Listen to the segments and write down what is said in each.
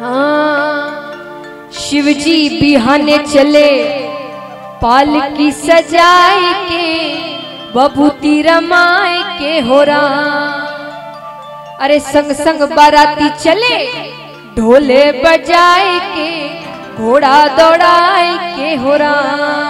हाँ शिवजी बिहाने चले पालकी सजाए के बभूति रमाए के हो राम। अरे संग संग बाराती चले ढोले बजाए के घोड़ा दौड़ाए के हो राम।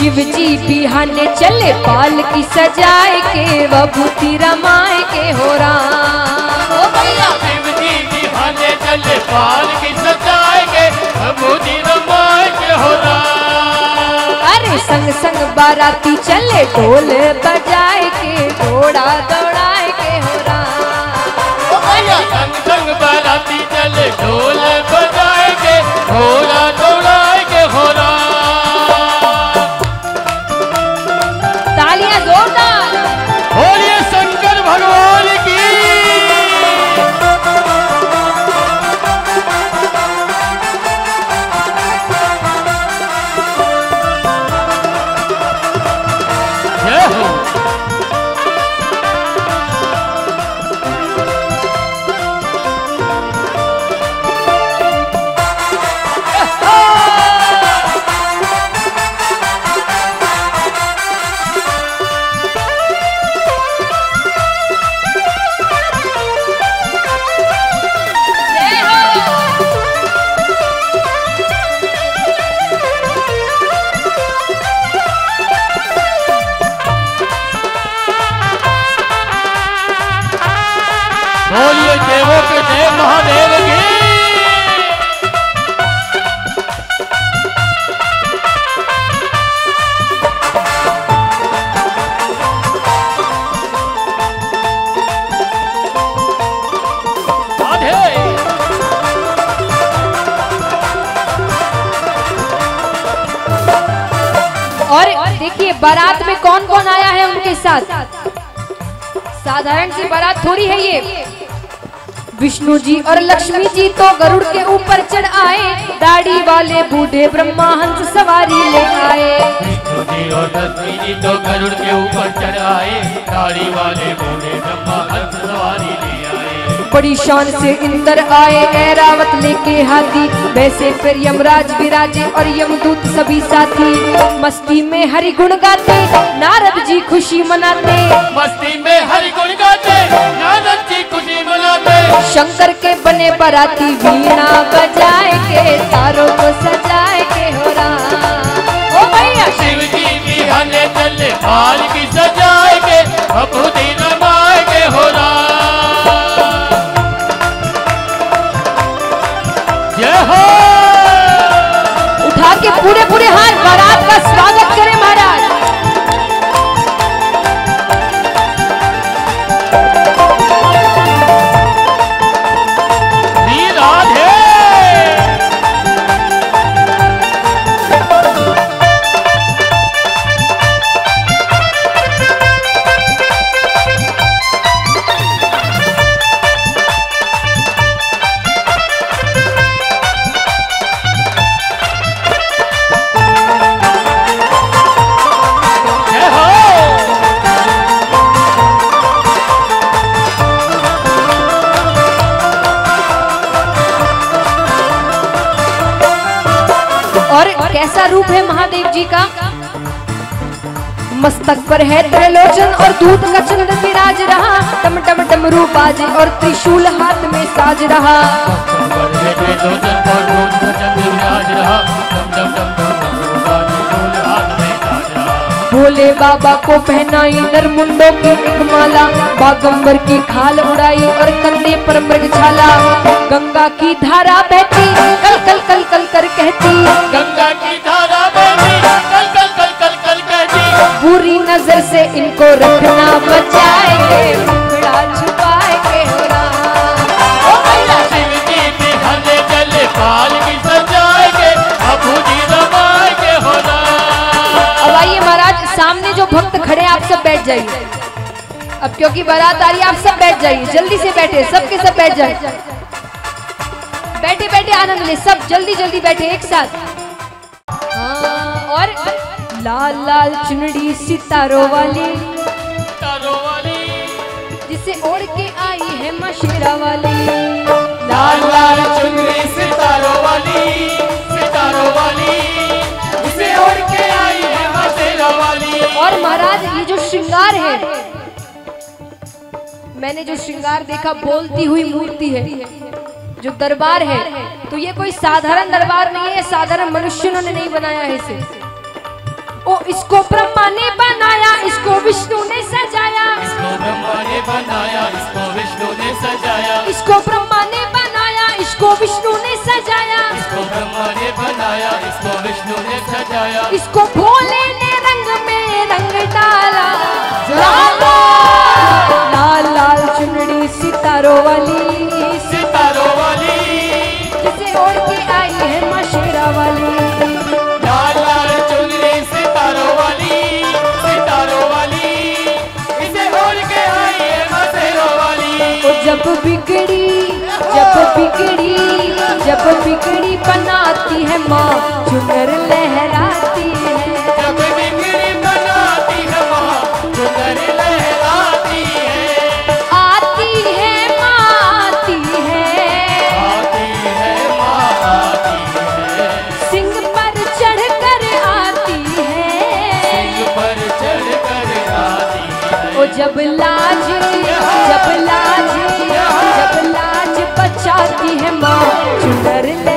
शिवजी बिहाने चले पालकी सजाए के बभूति रमाए के हो राम। ओ भैया शिवजी बिहाने चले पालकी सजाए के बभूति रमाए के हो राम। अरे संग संग बाराती चले ढोल बजाए के घोड़ा दौड़ाए के हो राम। ओ भैया संग संग बाराती चले ढोल बजाए के घोड़ा दौड़ाए के हो राम। देखिए बारात में कौन कौन आया है उनके साथ। साधारण सी बारात थोड़ी है ये। विष्णु जी और लक्ष्मी जी तो गरुड़ के ऊपर चढ़ आए, दाढ़ी वाले बूढ़े ब्रह्मा हंस सवारी ले आए। विष्णु जी और लक्ष्मी जी तो गरुड़ के ऊपर चढ़ आए, दाढ़ी वाले बूढ़े ब्रह्मा हंस सवारी ले आए। बड़ी शान से इंद्र आए ऐरावत लेके हाथी, वैसे फिर यमराज विराजे और यमदूत सभी साथी। मस्ती में हरि गुण गाते नारद जी खुशी मनाते, मस्ती में हरि गुण गाते नारद जी खुशी मनाते। शंकर के बने बराती वीणा बजाए के तारों को सजाए के हो राम। ओ भैया शिव जी बिहाने चले पालकी सजाए के बभूति रमाए के हो राम। उठा के पूरे पूरे हाथ बारात का स्वागत करें महाराज। कैसा रूप है महादेव जी का। मस्तक पर है त्रिलोचन और दूध का चंद्र विराज रहा, टम टम डमरू बाजे और त्रिशूल हाथ में साज रहा। बाबा को पहनाई नर मुंडों की एक माला, बागंबर की खाल उड़ाई और कंधे पर मृगछाला। गंगा की धारा बहती कल कल कल कल कर कहती, गंगा की धारा बहती कल कल कल कल कल कहती। बुरी नजर से इनको रखना बचाएंगे। सामने जो भक्त खड़े आप सब बैठ जाइए, अब क्योंकि बारात आ रही है आप सब बैठ जाइए, जल्दी से बैठे, सबके सब बैठ जाइए, बैठे बैठे आनंद ले, सब जल्दी जल्दी बैठे एक साथ। हाँ, और लाल लाल चुनरी सितारों वाली, जिसे ओढ़ के आई है मशहरा वाली। लाल लाल चुनरी सितारों वाली, सितारों वाली, जिसे ओढ़ के आई है मशहरा वाली। और महाराज ये जो श्रृंगार है, मैंने जो श्रृंगार देखा बोलती हुई मूर्ति है, जो दरबार है, तो ये कोई साधारण दरबार नहीं है, साधारण मनुष्यों ने नहीं बनाया है इसे। ओ इसको ब्रह्मा ने बनाया, इसको विष्णु ने सजाया, इसको ब्रह्मा ने बनाया, इसको विष्णु ने सजाया, इसको ब्रह्मा ने बनाया, इसको विष्णु ने सजाया, इसको ब्रह्मा ने बनाया, इसको विष्णु ने सजाया, इसको भोले ने रंग में रंग डाला। लाल लाल चुनरी सितारों वाली, सितारों वाली, जिसे ओढ़ के आई है मशहरा वाली। लाल लाल चुनरी सितारों वाली, सितारों वाली, जिसे ओढ़ के आई है मशहरा वाली। वो जब बिगड़ी, जब बिगड़ी, जब बिगड़ी बनाती है माँ, चुनर लहराती है। जब बिगड़ी बनाती है माँ, चुनर लहराती है। आती है माँ, आती है, आती है माँ, आती है। सिंह पर चढ़ कर आती है, सिंह पर चढ़ कर आती है। वो जब लाज, जब लाज, जब लाज बचाती है माँ, चुनर